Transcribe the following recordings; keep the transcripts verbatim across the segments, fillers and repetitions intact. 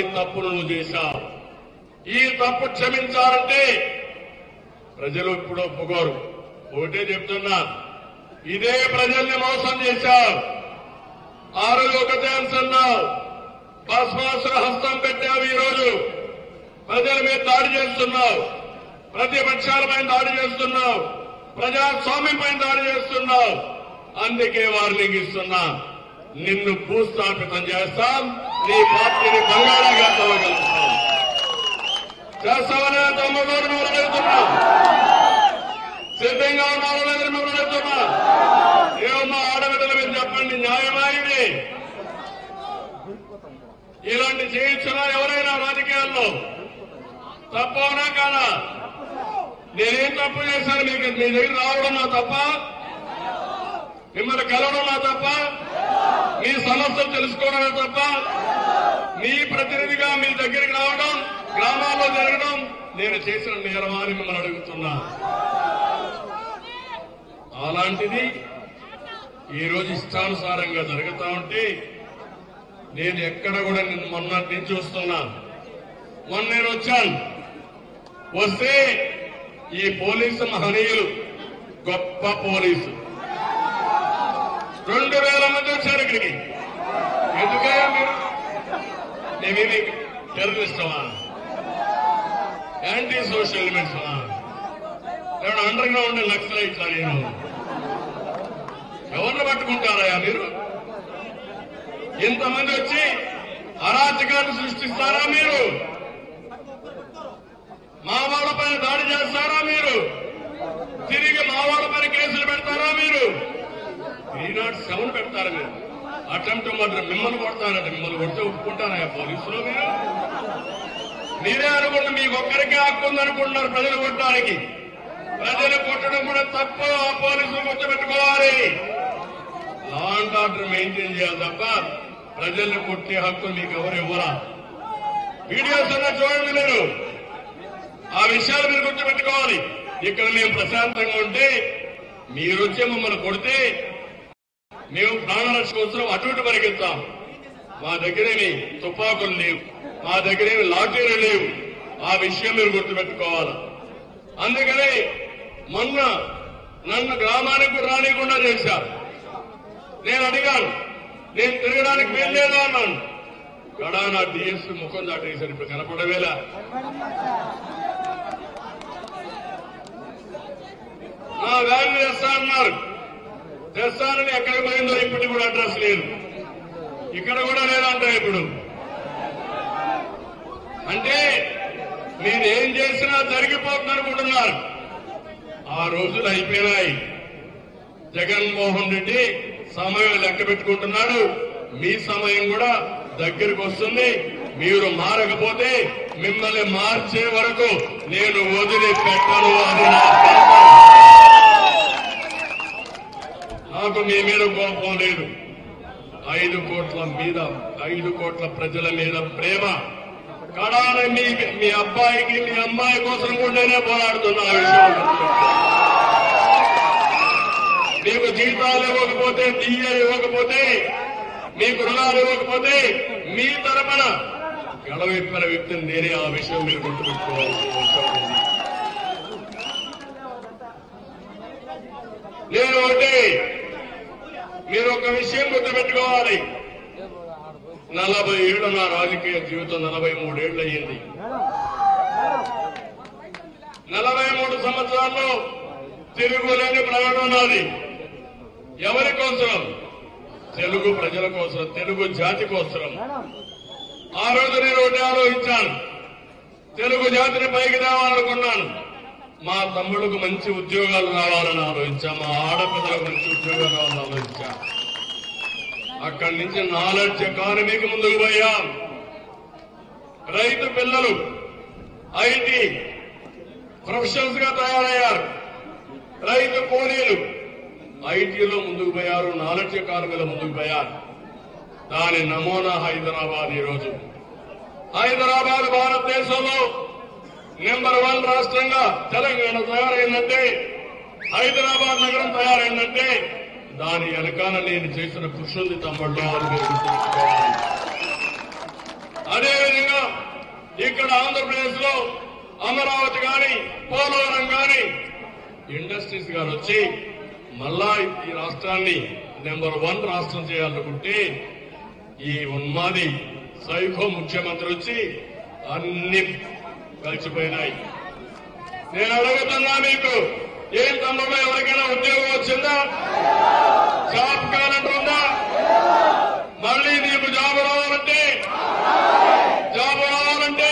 అన్ని తప్పులు నువ్వు చేశావు ఈ తప్పు క్షమించాలంటే ప్రజలు ఇప్పుడు ఒప్పుకోరు ఒకటే చెప్తున్నా ఇదే ప్రజల్ని మోసం చేశావు ఆ రోజు ఒక ఛాన్స్ అన్నావు భస్మాసుర హస్తం పెట్టావు ఈ రోజు ప్రజల మీద దాడి చేస్తున్నావు ప్రతిపక్షాల పైన దాడి చేస్తున్నావు ప్రజాస్వామ్యం పైన దాడి చేస్తున్నావు అందుకే వార్నింగ్ ఇస్తున్నా నిన్ను భూస్థాపితం చేస్తాం నీ పార్టీని బంగారంగా తవ్వగలుగుతాం చేస్తామనే తమ్ముడు మిమ్మల్ని అడుగుతున్నా సిద్ధంగా ఉన్నారో లేదని మిమ్మల్ని అడుగుతున్నా ఏమన్నా ఆడబిడ్డలు మీరు చెప్పండి న్యాయమాయిది ఇలాంటి చేయించినా ఎవరైనా రాజకీయాల్లో తప్పవునా కాదా నేనేం తప్పు చేశాను మీకు మీ దగ్గర రావడం నా తప్ప మిమ్మల్ని కలవడం నా తప్ప మీ సమస్యలు తెలుసుకోవడమే తప్ప మీ ప్రతినిధిగా మీ దగ్గరికి రావడం గ్రామాల్లో జరగడం నేను చేసిన నేరమా అని మిమ్మల్ని అడుగుతున్నా అలాంటిది ఈరోజు ఇష్టానుసారంగా జరుగుతా ఉంటే నేను ఎక్కడ కూడా నిన్ను మొన్నటి నుంచి వస్తున్నా మొన్న నేను వచ్చాను వస్తే ఈ పోలీసు మహనీయులు గొప్ప పోలీసు రెండు వేల మంది వచ్చారు ఇక్కడికి ఎందుకయ్యా మీరు నేనేమి టెర్రరిస్టమా యాంటీ సోషల్ ఎలిమెంట్స్ ఎవరు అండర్ గ్రౌండ్ నక్సలైట్లా నేను ఎవరిని పట్టుకుంటారయ్యా మీరు ఇంతమంది వచ్చి అరాచకాన్ని సృష్టిస్తారా మీరు మావాళ్ళ పైన దాడి చేస్తారా మీరు తిరిగి మావాళ్ళ పైన కేసులు పెడతారా మీరు త్రీ నాట్ సెవెన్ పెడతారు మీరు అటెంప్ట్ మర్డర్ మిమ్మల్ని కొడతారంటే మిమ్మల్ని కొడితే ఒప్పుకుంటారా పోలీసులో మీరు మీరే అనుకుంటున్నారు మీకు ఒక్కరికే హక్కు ఉందనుకుంటున్నారు ప్రజలు కొట్టడానికి ప్రజలు కొట్టడం కూడా తప్పు ఆ పోలీసులు కూర్చోబెట్టుకోవాలి లా అండ్ ఆర్డర్ మెయింటైన్ చేయాలి తప్ప ప్రజల్ని కొట్టే హక్కు మీకు ఎవరు ఇవ్వరా వీడియోస్ అన్నా చూడండి మీరు ఆ విషయాలు మీరు గుర్తుపెట్టుకోవాలి ఇక్కడ మేము ప్రశాంతంగా ఉంటే మీరు వచ్చే మమ్మల్ని కొడితే మేము ప్రాణరక్ష కోసం అటు ఇటు పరిగెత్తాం మా దగ్గరేమి తుపాకులు లేవు మా దగ్గరేమి లాఠీలు లేవు ఆ విషయం మీరు గుర్తుపెట్టుకోవాలి అందుకనే మొన్న నన్ను గ్రామానికి రానికుండా చేశారు నేను అడిగాను నేను తిరగడానికి వెళ్ళేదా అన్నాను గడా నా డిఎస్పీ ముఖం దాటేశాను ఇప్పుడు కనపడవేలా నా వ్యాన్ తెస్తా అన్నారు తెస్తానని ఎక్కడికి పోయిందో ఇప్పటికి కూడా అడ్రస్ లేదు ఇక్కడ కూడా లేదంటారు ఇప్పుడు అంటే మీరేం చేసినా జరిగిపోతుందనుకుంటున్నారు ఆ రోజులు అయిపోయినాయి జగన్మోహన్ రెడ్డి సమయం లెక్క పెట్టుకుంటున్నాడు మీ సమయం కూడా దగ్గరికి వస్తుంది మీరు మారకపోతే మిమ్మల్ని మార్చే వరకు నేను వదిలి పెట్టను అని నా నాకు మీ మీద కోపం లేదు ఐదు కోట్ల మీద ఐదు కోట్ల ప్రజల మీద ప్రేమ కడాన మీ అబ్బాయికి మీ అమ్మాయి కోసం కూడానే పోరాడుతున్నా ఆ విషయం మీకు జీతాలు ఇవ్వకపోతే డిఏ ఇవ్వకపోతే మీకు రుణాలు ఇవ్వకపోతే మీ తరపున గడవెప్పిన వ్యక్తిని నేనే ఆ విషయం మీరు గుర్తుపెట్టుకోవాల్సిన అవసరం ఉంది నేను ఒకటి మీరు ఒక విషయం గుర్తుపెట్టుకోవాలి నలభై ఏళ్ళు నా రాజకీయ జీవితం నలభై మూడేళ్లు అయ్యింది నలభై మూడు సంవత్సరాల్లో తిరుగులేని ప్రయాణం నాది ఎవరి కోసం తెలుగు ప్రజల కోసం తెలుగు జాతి కోసం ఆ రోజు నేను ఒకటి ఆలోచించాను తెలుగు జాతిని పైకి తేవాలనుకున్నాను మా తమ్ముళ్లకు మంచి ఉద్యోగాలు రావాలని ఆలోచించా మా ఆడపిల్లలకు మంచి ఉద్యోగాలు రావాలని ఆలోచించా అక్కడి నుంచి నాలెడ్జ్ ఎకానమీకి ముందుకు పోయాం రైతు పిల్లలు ఐటీ ప్రొఫెషనల్స్ గా తయారయ్యారు రైతు కూలీలు ఐటీలో ముందుకు పోయారు నాలెడ్జ్ ఎకానమీలో ముందుకు పోయారు దాని నమూనా హైదరాబాద్ ఈరోజు హైదరాబాద్ భారతదేశంలో నెంబర్ వన్ రాష్ట్రంగా తెలంగాణ తయారైందంటే హైదరాబాద్ నగరం తయారైందంటే దాని వెనకాల నేను చేసిన కృషి ఉంది తమ్ముళ్ళు అని మీరు గుర్తుంచుకోవాలి అదే విధంగా ఇక్కడ ఆంధ్రప్రదేశ్ లో అమరావతి గాని పోలవరం గాని ఇండస్ట్రీస్ గాని వచ్చి మళ్ళా ఈ రాష్ట్రాన్ని నెంబర్ వన్ రాష్ట్రం చేయాలనుకుంటే ఈ ఉన్మాది సైకో ముఖ్యమంత్రి వచ్చి అన్ని కలిసిపోయినాయి. నేను అడుగుతున్నా మీకు ఏం తమ్ముడు ఎవరికైనా ఉద్యోగం వచ్చిందా? జాబ్ క్యాలెండర్ ఉందా? మళ్ళీ నీకు జాబ్ రావాలంటే జాబ్ రావాలంటే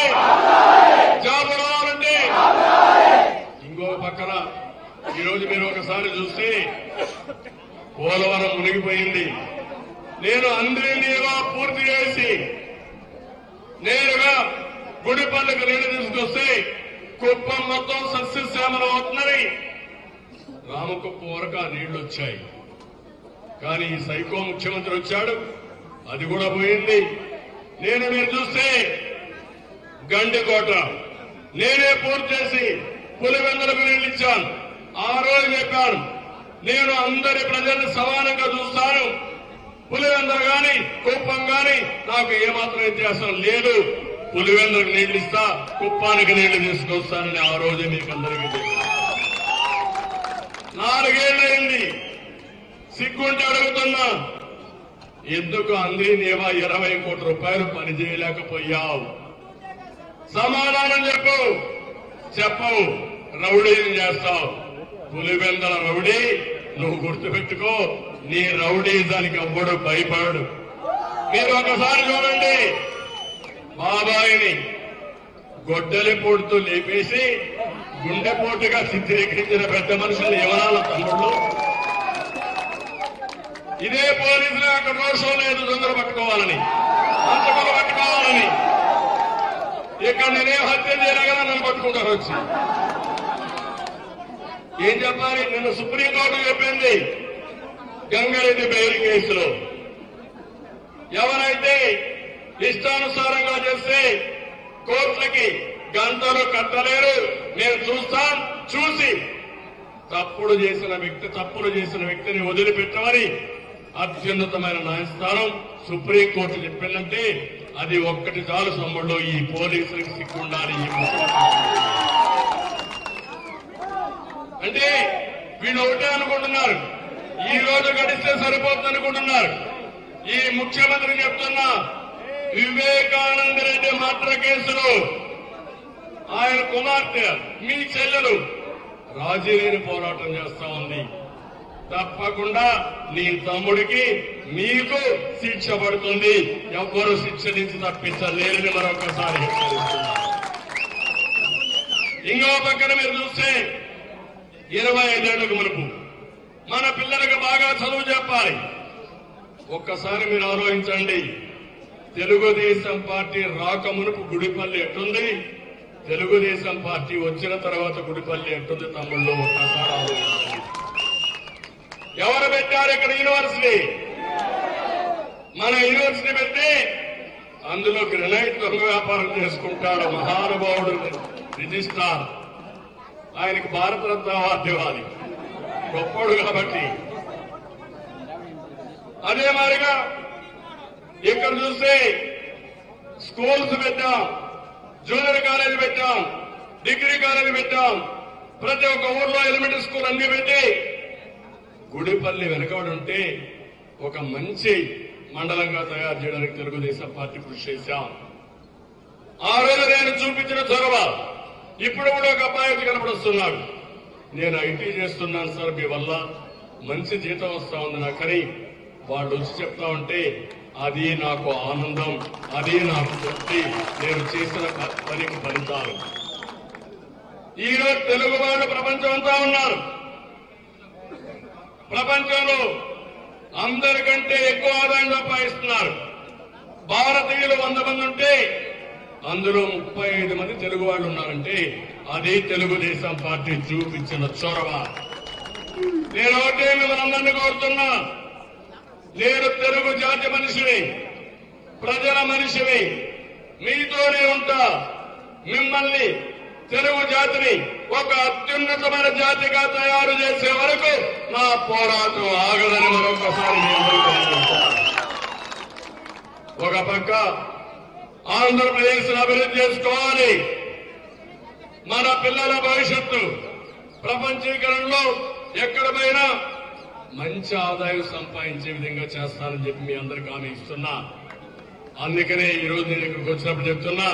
జాబ్ రావాలంటే ఇంకో పక్కన ఈరోజు మీరు ఒకసారి చూస్తే పోలవరం మునిగిపోయింది. నేను అందరినీవా పూర్తి చేసి నేరుగా గుడిపల్లికి నీళ్లు తీసుకొస్తే కుప్పం మొత్తం సస్యశ్యామలం అవుతున్నది. రామకుప్పం వరకు ఆ నీళ్లు వచ్చాయి. కానీ ఈ సైకో ముఖ్యమంత్రి వచ్చాడు, అది కూడా పోయింది. నేను మీరు చూస్తే గండికోట నేనే పూర్తి చేసి పులివెందులకు నీళ్లు ఇచ్చాను. ఆ రోజు చెప్పాను, నేను అందరి ప్రజల్ని సమానంగా చూస్తాను. పులివెందులు గాని కుప్పం గాని నాకు ఏమాత్రం వ్యత్యాసం లేదు. పులివెందులకు నీళ్లు ఇస్తా, కుప్పానికి నీళ్లు తీసుకొస్తానని ఆ రోజే మీకు అందరికీ చెప్పాను. నాలుగేళ్లయింది. సిగ్గుంటే అడుగుతున్నా, ఎందుకు అందినేవా ఇరవై కోట్ల రూపాయలు పని చేయలేకపోయావు? సమాధానం చెప్పు. చెప్పవు, రౌడీని చేస్తావు. పులివెందుల రౌడీ నువ్వు గుర్తుపెట్టుకో. నీ రౌడీజానికి అవ్వడు భయపడు. మీరు ఒకసారి చూడండి, బాబాయిని గొడ్డలిపోటుతో లేపేసి గుండెపోటుగా చిత్రీకరించిన పెద్ద మనుషులు ఎవరాల తమ్ముళ్ళు? ఇదే పోలీసులు అక్కడ రోడ్ షో లేదు తొందర పట్టుకోవాలని, అంతకులు పట్టుకోవాలని. ఇక్కడ నేనేం హత్య చేయలేక నన్ను పట్టుకుంటారు వచ్చి. ఏం చెప్పాలి? నిన్న సుప్రీంకోర్టు చెప్పింది, గంగారెడ్డి బెయిల్ కేసులో ఎవరైతే ఇష్టానుసారంగా చేస్తే కోర్టులకి గంటలు కట్టలేరు. నేను చూస్తాం, చూసి తప్పుడు చేసిన వ్యక్తి తప్పులు చేసిన వ్యక్తిని వదిలిపెట్టమని అత్యున్నతమైన న్యాయస్థానం సుప్రీంకోర్టు చెప్పిందంటే అది ఒక్కటి చాలు సమ్ముళ్ళు. ఈ పోలీసులకు సిగ్గుండాలి. అంటే వీళ్ళు ఒకటే అనుకుంటున్నారు, ఈ రోజు గడిస్తే సరిపోతుంది అనుకుంటున్నారు. ఈ ముఖ్యమంత్రి చెప్తున్నా, వివేకానంద రెడ్డి మర్డర్ కేసులో ఆయన కుమార్తె మీ చెల్లెలు రాజీలేని పోరాటం చేస్తా ఉంది. తప్పకుండా నీ తమ్ముడికి మీకు శిక్ష పడుతుంది. ఎవ్వరూ శిక్ష నుంచి తప్పించలేరని మరొకసారి హెచ్చరిస్తున్నా. ఇంకో పక్కన మీరు చూస్తే ఇరవై ఐదేళ్లకు మునుపు మన పిల్లలకు బాగా చదువు చెప్పాలి. ఒక్కసారి మీరు ఆలోచించండి, తెలుగుదేశం పార్టీ రాకమునుపు గుడిపల్లి ఎట్టుంది, తెలుగుదేశం పార్టీ వచ్చిన తర్వాత గుడిపల్లి ఎట్టుంది తమ్ముళ్ళు? ఒక్కసారి ఆలోచించండి. ఎవరు పెట్టారు ఇక్కడ యూనివర్సిటీ? మన యూనివర్సిటీ పెట్టి అందులో గ్రెనైట్ దొంగ వ్యాపారం చేసుకుంటాడు మహానుభావుడు రిజిస్ట్రార్. ఆయనకు భారతరత్న అవార్డు ఇవ్వాలి, గొప్పడు కాబట్టి. అదే మాదిరిగా ఇక్కడ చూస్తే స్కూల్స్ పెట్టాం, జూనియర్ కాలేజీ పెట్టాం, డిగ్రీ కాలేజీ పెట్టాం, ప్రతి ఒక్క ఊర్లో ఎలిమెంటరీ స్కూల్ అన్ని పెట్టి గుడిపల్లి వెనకబడి ఉంటే ఒక మంచి మండలంగా తయారు చేయడానికి తెలుగుదేశం పార్టీ కృషి చేశాం. ఆ రోజు నేను చూపించిన చొరవ ఇప్పుడు కూడా ఒక అబ్బాయి కనపడుస్తున్నాడు. నేను ఐటీ చేస్తున్నాను సార్, మీ వల్ల మంచి జీతం వస్తా ఉంది నాకని వాళ్ళు వచ్చి చెప్తా ఉంటే అది నాకు ఆనందం, అది నాకు తృప్తి. నేను చేసిన పనికి ఫలితాలు. ఈరోజు తెలుగు వాళ్ళు ప్రపంచం అంతా ఉన్నారు. ప్రపంచంలో అందరికంటే ఎక్కువ ఆదాయం సంపాదిస్తున్నారు. భారతీయులు వంద మంది ఉంటే అందులో ముప్పై ఐదు మంది తెలుగు వాళ్ళు ఉన్నారంటే అదే తెలుగుదేశం పార్టీ చూపించిన చొరవ. నేను ఒకటే మిమ్మల్ని అందరినీ కోరుతున్నా, నేను తెలుగు జాతి మనిషిని, ప్రజల మనిషిని, మీతోనే ఉంటా. మిమ్మల్ని తెలుగు జాతిని ఒక అత్యున్నతమైన జాతిగా తయారు చేసే వరకు నా పోరాటం ఆగదని మరొకసారి ఒక పక్క ఆంధ్రప్రదేశ్ అభివృద్ధి చేసుకోవాలి. మన పిల్లల భవిష్యత్తు ప్రపంచీకరణలో ఎక్కడ పోయినా మంచి ఆదాయం సంపాదించే విధంగా చేస్తానని చెప్పి మీ అందరికీ హామీ ఇస్తున్నా. అందుకనే ఈ రోజు నేను ఇక్కడికి వచ్చినప్పుడు చెప్తున్నా,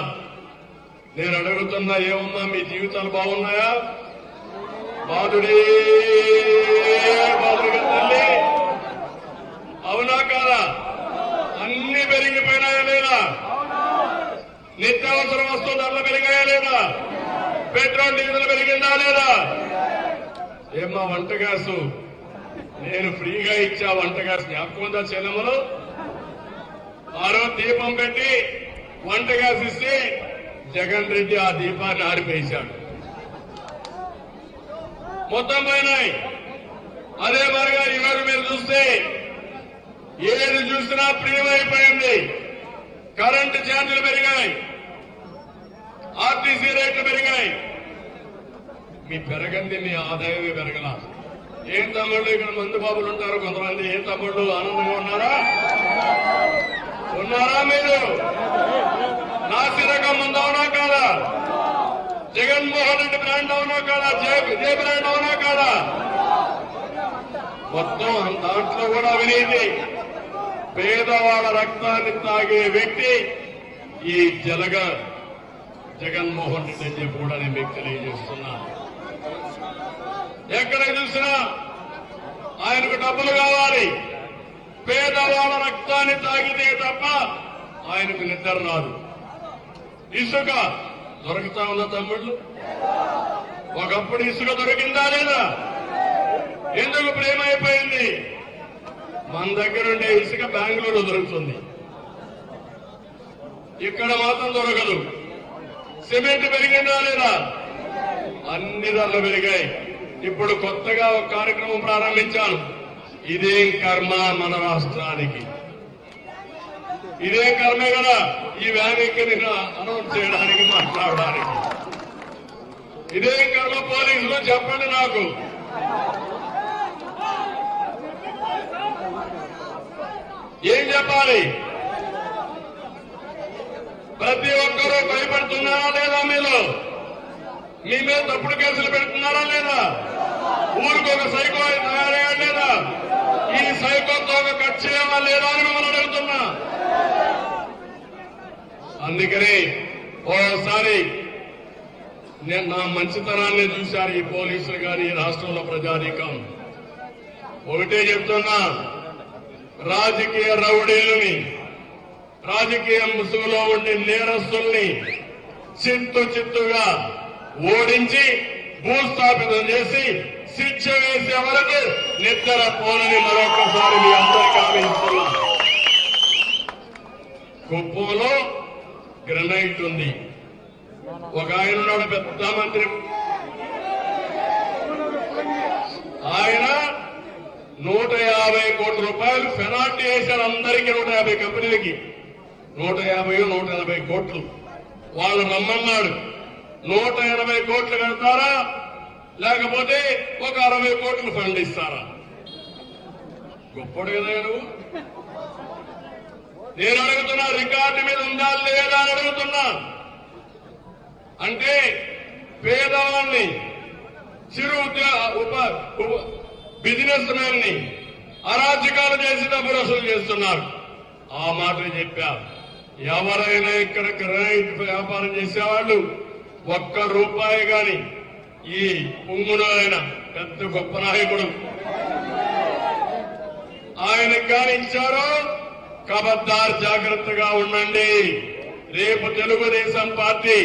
నేను అడుగుతున్నా, ఏమన్నా మీ జీవితాలు బాగున్నాయా? బాధుడే బాధుడిగా తల్లి అవునా కాదా? అన్ని పెరిగిపోయినాయా లేదా? నిత్యావసర వస్తువు ధరలు పెరిగాయా లేదా? పెట్రోల్ డీజిల్ పెరిగిందా లేదా? ఏమా వంట గ్యాసు నేను ఫ్రీగా ఇచ్చా, వంట గ్యాస్ జ్ఞాపకం ఉందా చెల్లెమ్మలు? ఆ రోజు దీపం పెట్టి వంట గ్యాస్ ఇస్తే జగన్ రెడ్డి ఆ దీపాన్ని ఆరిపేశాడు. మొత్తం పోయినాయి. అదే మరిగా ఈరోజు మీరు చూస్తే ఏది చూసినా ప్రియమైపోయింది. కరెంటు ఛార్జీలు పెరిగాయి, ఆర్టీసీ రేట్లు పెరిగాయి. మీ పెరగంది మీ ఆదాయమే పెరగల. ఏం తమ్ముళ్ళు ఇక్కడ మందు బాబులు ఉంటారు కొంతమంది, ఏం తమ్ముళ్ళు ఆనందంగా ఉన్నారా? ఉన్నారా మీరు? నాసిరకం మందు అవునా కాదా? జగన్మోహన్ రెడ్డి బ్రాండ్ అవునా కాదా? జే బ్రాండ్ అవునా కాదా? మొత్తం దాంట్లో కూడా అవినీతి. పేదవాళ్ళ రక్తాన్ని తాగే వ్యక్తి ఈ జలగర్ జగన్మోహన్ రెడ్డి అని చెప్పి కూడా నేను మీకు తెలియజేస్తున్నా. ఎక్కడ చూసినా ఆయనకు డబ్బులు కావాలి. పేదవాళ్ళ రక్తాన్ని తాగితే తప్ప ఆయనకు నిద్ర రాదు. ఇసుక దొరుకుతా ఉన్న తమ్ముళ్ళు, ఒకప్పుడు ఇసుక దొరికిందా లేదా? ఎందుకు ప్రేమ అయిపోయింది? మన దగ్గరుండే ఇసుక బెంగళూరులో దొరుకుతుంది, ఇక్కడ మాత్రం దొరకదు. సిమెంట్ పెరిగిందా లేదా? అన్ని ధరలు పెరిగాయి. ఇప్పుడు కొత్తగా ఒక కార్యక్రమం ప్రారంభించాను. ఇదేం కర్మ మన రాష్ట్రానికి? ఇదేం కర్మే కదా ఈ వ్యాఖ్యని అనౌన్స్ చేయడానికి, మాట్లాడడానికి. ఇదేం కర్మ పోలీసులు చెప్పండి నాకు. ఏం చెప్పాలి? ప్రతి ఒక్కరూ భయపడుతున్నారా లేదా? మీలో మీ మీద తప్పుడు కేసులు పెడుతున్నారా లేదా? ఊరికి ఒక సైకో తయారయ్యాడు లేదా? ఈ సైకోతో ఒక కట్ చేయాలా లేదా అని మనం అడుగుతున్నా. అందుకని ఓసారి నేను నా మంచితనాన్ని చూశారు ఈ పోలీసులు కానీ ఈ రాష్ట్రంలో ప్రజానీకం. ఒకటే చెప్తున్నా, రాజకీయ రౌడీలని, రాజకీయ ముసుగులో ఉండే నేరస్తుల్ని చిత్తు చిత్తుగా ఓడించి భూస్థాపితం చేసి శిక్ష వేసే వరకు నిద్ర పోనని మరొకసారి మీ అందరికీ ఆమెస్తున్నా. కుప్పంలో గ్రనైట్ ఉంది. ఒక ఆయన ఉన్నాడు పెద్ద మంత్రి, ఆయన నూట యాభై కోట్ల రూపాయలు పెనాల్టీ వేశారు అందరికీ. నూట యాభై కంపెనీలకి నూట యాభై నూట ఎనభై కోట్లు వాళ్ళు రమ్మన్నాడు. నూట ఎనభై కోట్లు కడతారా లేకపోతే ఒక అరవై కోట్లు ఫండ్ ఇస్తారా? గొప్పడు కదా నువ్వు. నేను అడుగుతున్నా, రికార్డు మీద ఉందా లేదా అని అడుగుతున్నా. అంటే పేదవాళ్ళని, చిరు ఉద్యోగ బిజినెస్ మ్యాన్ ని అరాచకాలు చేసి డబ్బు వసూలు చేస్తున్నారు. ఆ మాటలు చెప్పారు. ఎవరైనా ఇక్కడ గ్రానైట్ వ్యాపారం చేసేవాళ్ళు ఒక్క రూపాయి గాని, ఈ పొంగున ఆయన పెద్ద గొప్ప నాయకుడు, ఆయనకు కానీ ఇచ్చారో కబద్దారు జాగ్రత్తగా ఉండండి. రేపు తెలుగుదేశం పార్టీ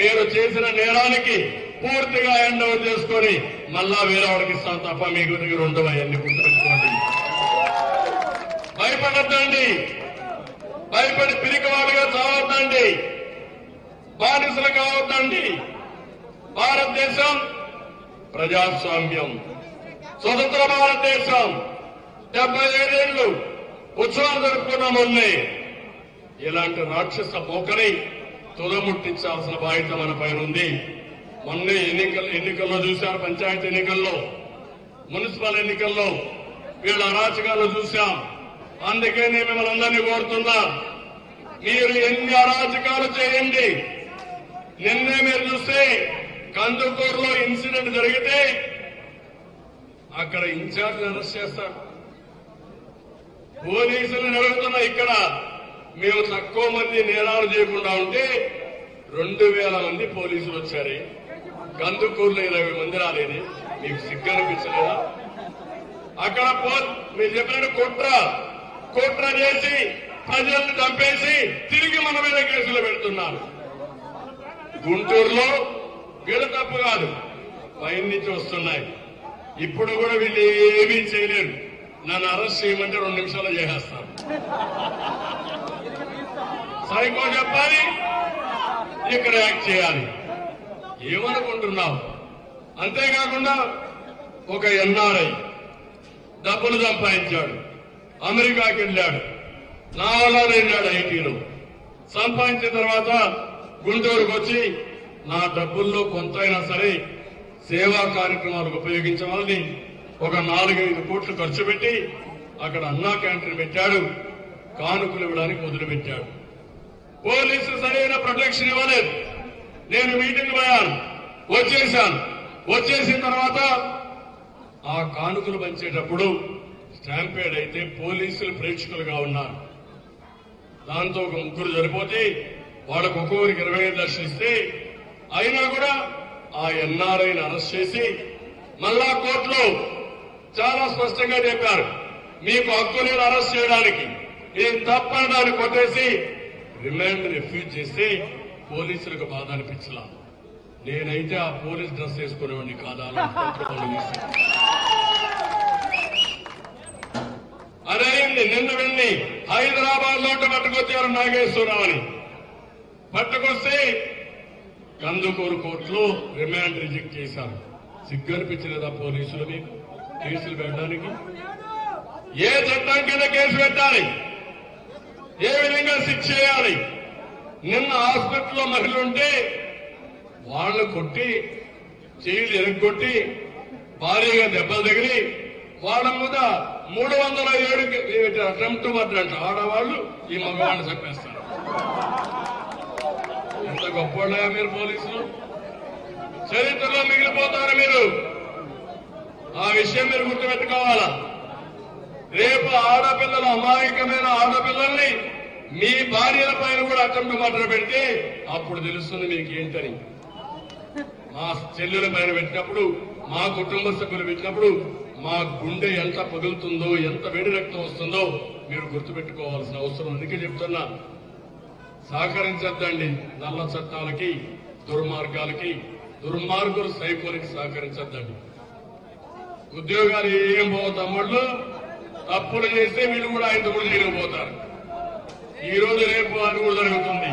మీరు చేసిన నేరానికి పూర్తిగా ఎండ్ అవుట్ చేసుకుని మళ్ళా వేరే వాడికి ఇస్తాం తప్ప మీకు దగ్గర ఉండవన్నీ గుర్తుపెట్టుకోండి. భయపడద్దండి, భయపడి పిరికివాడిగా చావద్దండి, బానిసలు కావద్దండి. భారతదేశం ప్రజాస్వామ్యం, స్వతంత్ర భారతదేశం. డెబ్బై ఏడేళ్లు ఉత్సవాలు జరుపుకున్నాం. ఉన్నాయి ఇలాంటి రాక్షస పోకని తుదముట్టించాల్సిన బాధ్యత మన పైన ఉంది. మొన్నే ఎన్నికల ఎన్నికల్లో చూశారు, పంచాయతీ ఎన్నికల్లో, మున్సిపల్ ఎన్నికల్లో వీళ్ళ అరాచకాలు చూశాం. అందుకే నేను మిమ్మల్ని అందరినీ కోరుతున్నా, మీరు ఎన్ని అరాచకాలు చేయండి. నిన్నే మీరు చూస్తే కందుకూరులో ఇన్సిడెంట్ జరిగితే అక్కడ ఇన్ఛార్జ్ అరెస్ట్ చేస్తారు. పోలీసులు నిలబడుతున్న ఇక్కడ మేము తక్కువ మంది నేరాలు చేయకుండా ఉంటే రెండు వేల మంది పోలీసులు వచ్చారు. కందుకూరులో ఇరవై మంది రాలేదు. మీకు సిగ్గు అనిపించలేదా? అక్కడ మీరు చెప్పినట్టు కుట్ర కుట్ర చేసి ప్రజలను చంపేసి తిరిగి మన మీద కేసులు పెడుతున్నారు. గుంటూరులో వీళ్ళ తప్పు కాదు, పైన నుంచి వస్తున్నాయి. ఇప్పుడు కూడా వీళ్ళు ఏమీ చేయలేరు. నన్ను అరెస్ట్ చేయమంటే రెండు నిమిషాలు చేసేస్తాను. సైకో చెప్పాలి, ఇక్కడ యాక్ట్ చేయాలి. ఏమనుకుంటున్నావు? అంతేకాకుండా ఒక ఎన్ఆర్ఐ డబ్బులు సంపాదించాడు, అమెరికాకి వెళ్ళాడు, నాలా వెళ్ళాడు, ఐటీలో సంపాదించిన తర్వాత గుంటూరుకు వచ్చి నా డబ్బుల్లో కొంతైనా సరే సేవా కార్యక్రమాలకు ఉపయోగించమని ఒక నాలుగైదు కోట్లు ఖర్చు పెట్టి అక్కడ అన్నా క్యాంటీన్ పెట్టాడు. కానుకలు ఇవ్వడానికి మొదలుపెట్టాడు. పోలీసు సరైన ప్రొటెక్షన్ ఇవ్వలేదు. నేను మీటింగ్ పోయాను, వచ్చేసాను. వచ్చేసిన తర్వాత ఆ కానుకలు పంచేటప్పుడు స్టాంపేడ్ అయితే పోలీసులు ప్రేక్షకులుగా ఉన్నారు. దాంతో ఒక ముగ్గురు జరిపోతే వాళ్ళకు ఒక్కొక్కరికి ఇరవై ఐదు లక్షలు ఇస్తే అయినా కూడా ఆ ఎన్ఆర్ఐని అరెస్ట్ చేసి మళ్ళా కోర్టులో చాలా స్పష్టంగా చెప్పారు, మీకు హక్కు లేదు అరెస్ట్ చేయడానికి, నేను తప్పనడానికి కొట్టేసి రిమాండ్ రిఫ్యూజ్ చేస్తే పోలీసులకు బాధ అనిపించలా. నేనైతే ఆ పోలీస్ డ్రెస్ వేసుకునేవాడిని కాదా. అదే నిన్న వెళ్ళి హైదరాబాద్ లో పట్టుకొచ్చారు నాగేశ్వరరావు అని. పట్టుకొస్తే కందుకూరు కోర్టులో రిమాండ్ రిజెక్ట్ చేశారు. సిగ్గు అనిపించలేదా పోలీసులు మీకు కేసులు పెట్టడానికి? ఏ చట్టం కింద కేసు పెట్టాలి, ఏ విధంగా శిక్ష చేయాలి? నిన్న హాస్పిటల్లో మహిళలుంటే వాళ్ళు కొట్టి చెయ్యిలు ఎరగొట్టి భారీగా దెబ్బలు తగిలి వాళ్ళ మీద మూడు వందల ఏడు అటెంప్ట్ పడ్డంట. ఆడవాళ్లు ఈ మగవాళ్ళు చంపేస్తారు. ఎంత గొప్పవాళ్ళయా మీరు పోలీసులు! చరిత్రలో మిగిలిపోతారు మీరు. ఆ విషయం మీరు గుర్తుపెట్టుకోవాలా. రేపు ఆడపిల్లల అమాయకమైన ఆడపిల్లల్ని మీ భార్యల పైన కూడా అటెంప్ట్ మర్డర్ పెడితే అప్పుడు తెలుస్తుంది మీకు ఏంటని. మా చెల్లెల పైన పెట్టినప్పుడు, మా కుటుంబ సభ్యులు పెట్టినప్పుడు మా గుండె ఎంత పగులుతుందో, ఎంత వేడి రక్తం వస్తుందో మీరు గుర్తుపెట్టుకోవాల్సిన అవసరం. అందుకే చెప్తున్నా, సహకరించద్దండి నల్ల చట్టాలకి, దుర్మార్గాలకి. దుర్మార్గులు సైకోలకి సహకరించద్దండి. ఉద్యోగాలు ఏం పోతామళ్ళు తప్పులు చేస్తే వీళ్ళు కూడా ఆయనతో కూడా చేయలేకపోతారు. ఈ రోజు రేపు అది కూడా జరుగుతుంది.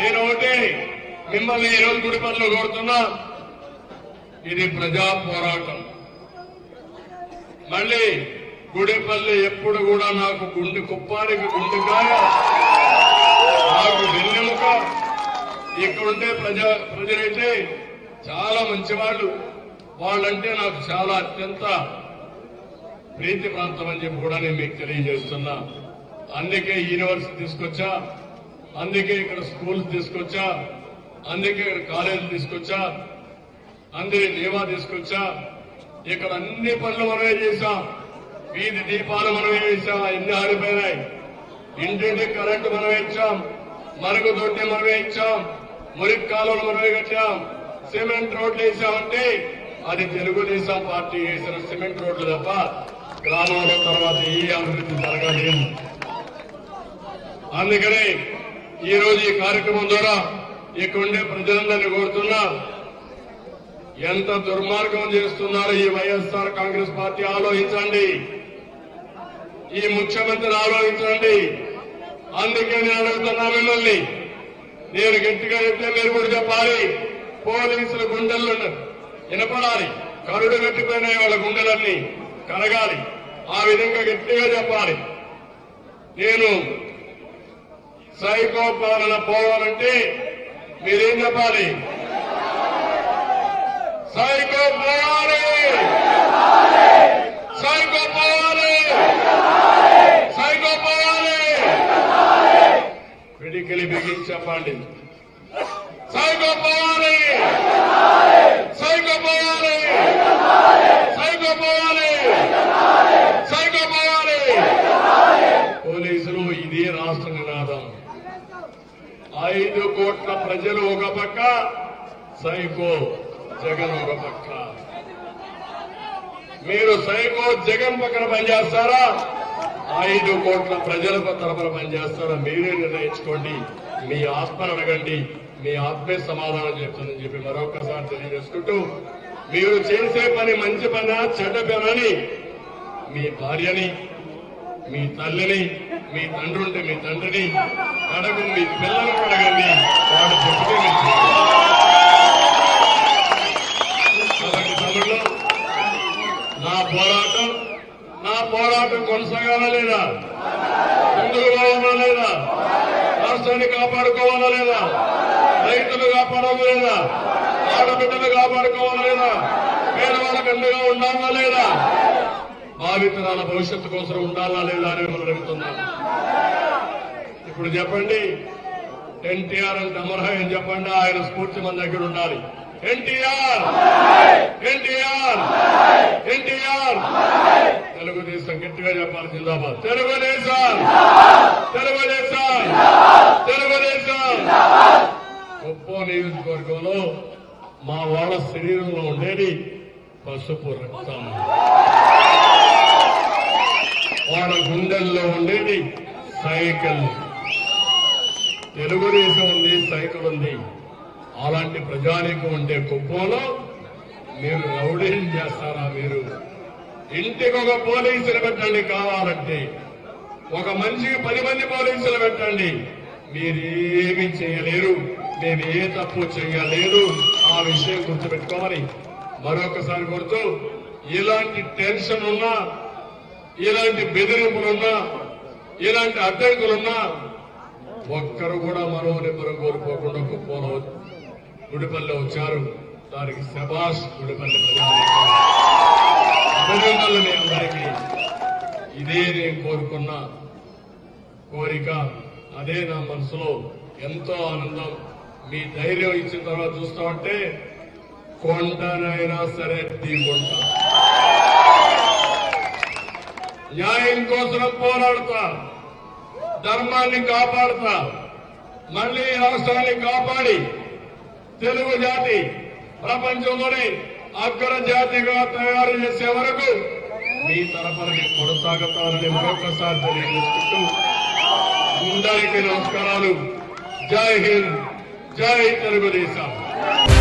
నేను ఒకటి మిమ్మల్ని ఈ రోజు గుడి పనులు కోరుతున్నా, ఇది ప్రజా పోరాటం. మళ్ళీ గుడి పనులు ఎప్పుడు కూడా నాకు గుండె కుప్పానికి గుండెకాయ, నాకు వెన్నెముక. ఇక్కడుంటే ప్రజా ప్రజలైతే చాలా మంచివాళ్ళు. వాళ్ళంటే నాకు చాలా అత్యంత ప్రీతి ప్రాంతం అని చెప్పి కూడా నేను మీకు తెలియజేస్తున్నా. అందుకే యూనివర్సిటీ తీసుకొచ్చా, అందుకే ఇక్కడ స్కూల్స్ తీసుకొచ్చా, అందుకే ఇక్కడ కాలేజీలు తీసుకొచ్చా, అందుకే నియమా తీసుకొచ్చా. ఇక్కడ అన్ని పనులు మనమే చేశాం. వీధి దీపాలు మనమే వేసాం, అన్ని ఆడిపోయినాయి. ఇంటింటి కరెంటు మనమే ఇచ్చాం, మరుగు దొడ్డి మనమే ఇచ్చాం, మురికి కాలువలు మనమే కట్టాం, సిమెంట్ రోడ్లు వేసామంటే అది తెలుగుదేశం పార్టీ వేసిన సిమెంట్ రోడ్లు తప్ప గ్రామాల తర్వాత ఏ అభివృద్ధి జరగలేదు. అందుకనే ఈరోజు ఈ కార్యక్రమం ద్వారా ఇక్కడ ఉండే ప్రజలందరినీ కోరుతున్నా, ఎంత దుర్మార్గం చేస్తున్నారో ఈ వైఎస్ఆర్ కాంగ్రెస్ పార్టీ ఆలోచించండి, ఈ ముఖ్యమంత్రి ఆలోచించండి. అందుకే నేను అడుగుతున్నా మిమ్మల్ని, నేను గట్టిగా చెప్తే మీరు కూడా చెప్పాలి. పోలీసుల గుండెల్లో వినపడాలి, కరుడు కట్టిపోయిన వాళ్ళ గుండెలన్నీ కలగాలి. ఆ విధంగా గట్టిగా చెప్పాలి. నేను సైకో పాలన పోవాలంటే మీరేం చెప్పాలి? సైకో పోవాలి, సైకో పోవాలి, సైకో పోవాలి. చెప్పండి. సైకో పోవాలి, సైకో పోవాలి, సైకో పోవాలి, సైకో పోవాలి. పోలీసులు ఇదే రాష్ట్ర నినాదం. ఐదు కోట్ల ప్రజలు ఒక పక్క, సైకో జగన్ ఒక పక్క. మీరు సైకో జగన్ పక్కన పనిచేస్తారా, ఐదు కోట్ల ప్రజల తరపున పనిచేస్తారా, మీరే నిర్ణయించుకోండి. మీ ఆత్మను అడగండి, మీ ఆత్మే సమాధానం చెప్తుందని చెప్పి మరొకసారి తెలియజేసుకుంటూ, మీరు చేసే పని మంచి పని చెడ్డ పని, మీ భార్యని, మీ తల్లిని, మీ తండ్రి ఉంటే మీ తండ్రిని అడగ, మీ పిల్లలు అడగండి, వాడు చెప్తే తమ్ముళ్ళు. నా పోరాటం నా పోరాటం కొనసాగాలా లేదా, ముందుకు పోవాలా లేదా, రాష్ట్రాన్ని కాపాడుకోవాలా లేదా, రైతులు కాపాడాలా లేదా, ఆడబిడ్డలు కాపాడుకోవాలా లేదా, పేదవాళ్ళకు అండగా ఉండాలా లేదా, భావితరాల భవిష్యత్తు కోసం ఉండాలా లేదా అని మనం అడుగుతున్నాను. ఇప్పుడు చెప్పండి, ఎన్టీఆర్ అంటే అమరహం చెప్పండి, ఆయన స్ఫూర్తి మన దగ్గర ఉండాలి. ఎన్టీఆర్ ఎన్టీఆర్ ఎన్టీఆర్ తెలుగుదేశం గట్టిగా చెప్పాలి. జిందాబాద్ తెలుగుదేశం, తెలుగుదేశం, తెలుగుదేశం. గొప్ప నియోజకవర్గంలో మా వాళ్ళ శరీరంలో ఉండేది పసుపు రక్తం, వాళ్ళ గుండెల్లో ఉండేది సైకిల్. తెలుగుదేశం ఉంది, సైకిల్ ఉంది. అలాంటి ప్రజానీకం ఉండే కుప్పంలో మీరు రౌడీలు చేస్తారా? మీరు ఇంటికి ఒక పోలీసులు పెట్టండి, కావాలంటే ఒక మనిషికి పది మంది పోలీసులు పెట్టండి. మీరేమి చేయలేరు, మేము ఏ తప్పు చేయలేదు. ఆ విషయం గుర్తుపెట్టుకోమని మరొకసారి గుర్తు. ఇలాంటి టెన్షన్ ఉన్నా, ఇలాంటి బెదిరింపులున్నా, ఇలాంటి అడ్డంకులున్నా ఒక్కరు కూడా మరో నిబ్బరం కోరుకోకుండా కుప్పంలో గుడిపల్లె వచ్చారు. దానికి శభాష్ గుడిపల్లె ప్రజలు. మీ అందరికీ ఇదే నేను కోరుకున్న కోరిక, అదే నా మనసులో ఎంతో ఆనందం. మీ ధైర్యం ఇచ్చిన తర్వాత చూస్తామంటే కొండనైనా సరే దిగుంటా, న్యాయం కోసం పోరాడతా, ధర్మాన్ని కాపాడతా, మళ్లీ రాష్ట్రాన్ని కాపాడి తెలుగు జాతి ప్రపంచంలోనే అగ్ర జాతిగా తయారు చేసే వరకు మీ తరపున కొనసాగుతారని మరొకసారి తెలియజేసుకుంటూ అందరికీ నమస్కారాలు. జై హింద్, జై తెలుగుదేశం.